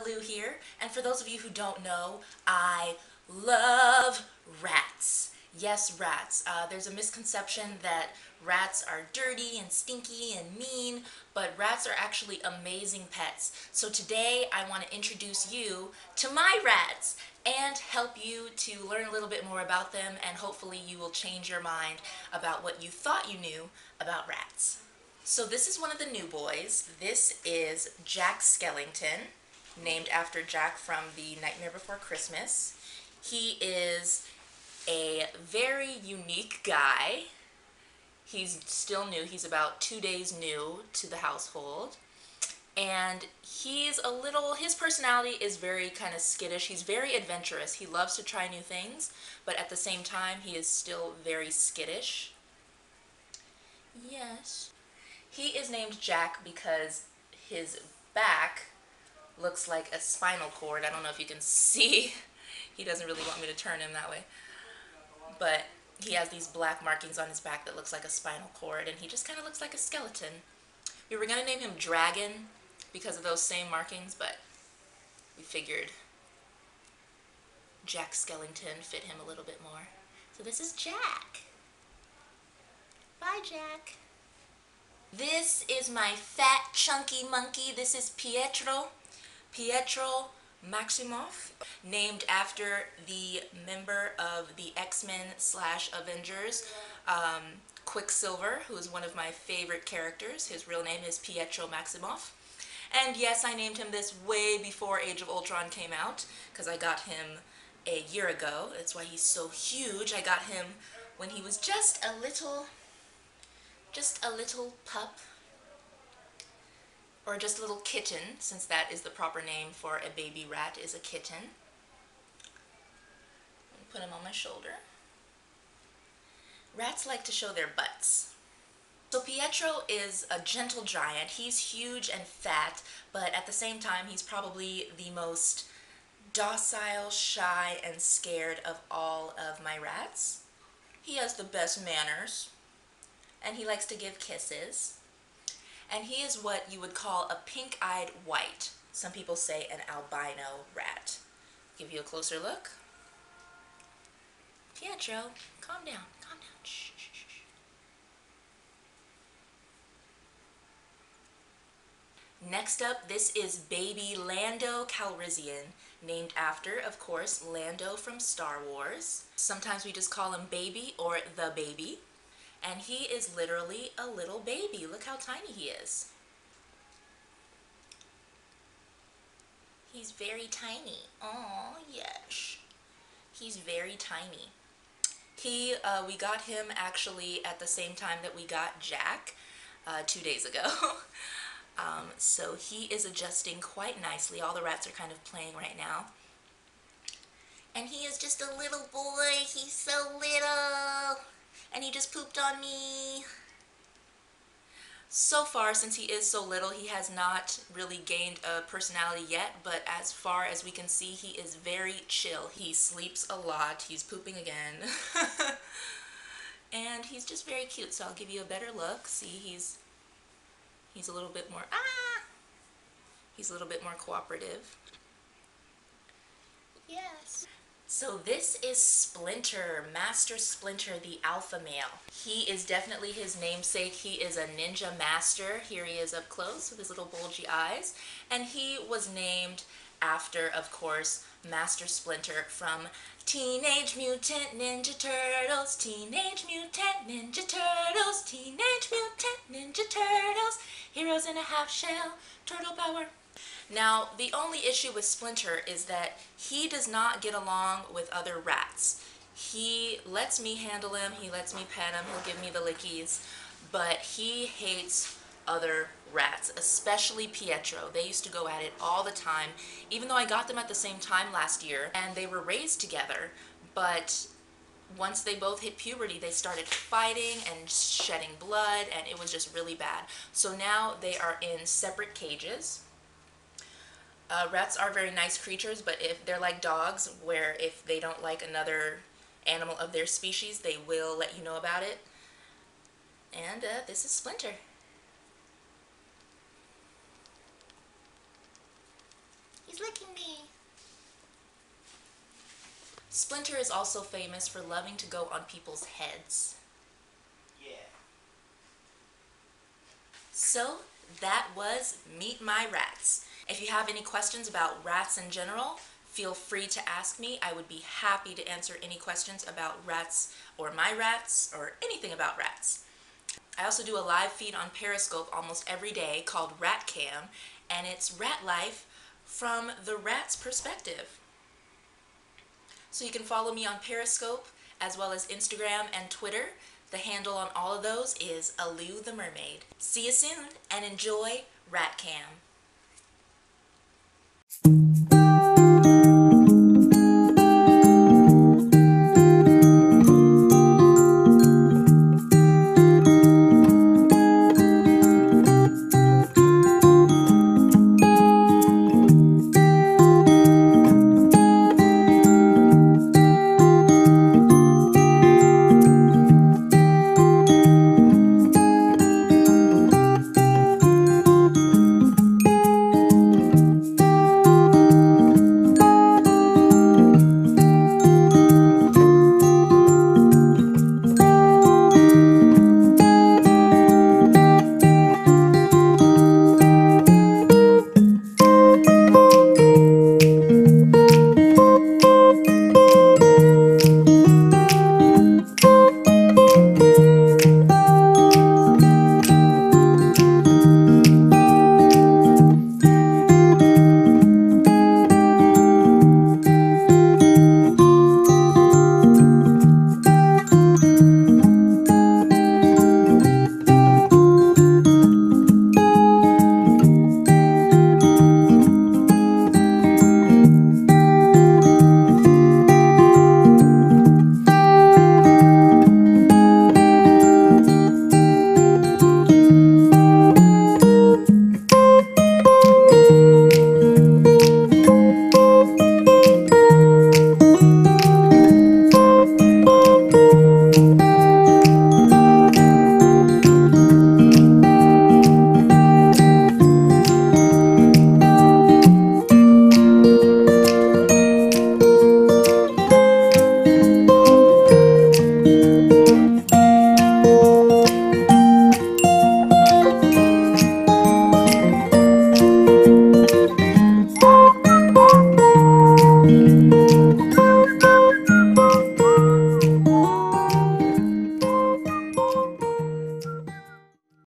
Aleu here, and for those of you who don't know, I love rats. Yes, rats. There's a misconception that rats are dirty and stinky and mean, but rats are actually amazing pets. So today I want to introduce you to my rats and help you to learn a little bit more about them, and hopefully you will change your mind about what you thought you knew about rats. So this is one of the new boys. This is Jack Skellington, named after Jack from The Nightmare Before Christmas. He is a very unique guy. He's still new. He's about 2 days new to the household. And he's a little, his personality is very kind of skittish. He's very adventurous. He loves to try new things, but at the same time, he is still very skittish. Yes. He is named Jack because his back looks like a spinal cord. I don't know if you can see. He doesn't really want me to turn him that way. But he has these black markings on his back that looks like a spinal cord, and he just kind of looks like a skeleton. We were going to name him Dragon because of those same markings, but we figured Jack Skellington fit him a little bit more. So this is Jack. Bye, Jack. This is my fat, chunky monkey. This is Pietro Maximoff, named after the member of the X-Men / Avengers, Quicksilver, who is one of my favorite characters. His real name is Pietro Maximoff. And yes, I named him this way before Age of Ultron came out, because I got him a year ago. That's why he's so huge. I got him when he was just a little pup, or just a little kitten, since that is the proper name for a baby rat, is a kitten. Put him on my shoulder. Rats like to show their butts. So Pietro is a gentle giant. He's huge and fat, but at the same time he's probably the most docile, shy, and scared of all of my rats. He has the best manners, and he likes to give kisses, and he is what you would call a pink-eyed white. Some people say an albino rat. Give you a closer look. Pietro, calm down, shh, shh, shh. Next up, this is baby Lando Calrissian, named after, of course, Lando from Star Wars. Sometimes we just call him baby or the baby. And he is literally a little baby. Look how tiny he is. He's very tiny. Aw, yes. He's very tiny. He, we got him actually at the same time that we got Jack, 2 days ago. So he is adjusting quite nicely. All the rats are kind of playing right now. And he is just a little boy. He's so little. And he just pooped on me. So far, since he is so little, he has not really gained a personality yet, but as far as we can see, he is very chill. He sleeps a lot. He's pooping again. And he's just very cute, so I'll give you a better look. See, he's a little bit more, he's a little bit more cooperative. Yes. So this is Splinter, Master Splinter, the alpha male. He is definitely his namesake. He is a ninja master. Here he is up close with his little bulgy eyes. And he was named after, of course, Master Splinter from Teenage Mutant Ninja Turtles, Teenage Mutant Ninja Turtles, Teenage Mutant Ninja Turtles, heroes in a half shell, turtle power. Now, the only issue with Splinter is that he does not get along with other rats. He lets me handle him, he lets me pet him, he'll give me the lickies, but he hates other rats, especially Pietro. They used to go at it all the time, even though I got them at the same time last year, and they were raised together, but once they both hit puberty, they started fighting and shedding blood, and it was just really bad. So now they are in separate cages. Rats are very nice creatures, but if they're like dogs, where if they don't like another animal of their species, they will let you know about it. And this is Splinter. He's He's licking me. Splinter is also famous for loving to go on people's heads. Yeah. So, that was Meet My Rats. If you have any questions about rats in general, feel free to ask me. I would be happy to answer any questions about rats or my rats or anything about rats. I also do a live feed on Periscope almost every day called Rat Cam, and it's rat life from the rat's perspective. So you can follow me on Periscope as well as Instagram and Twitter. The handle on all of those is Aleu the Mermaid. See you soon and enjoy Rat Cam.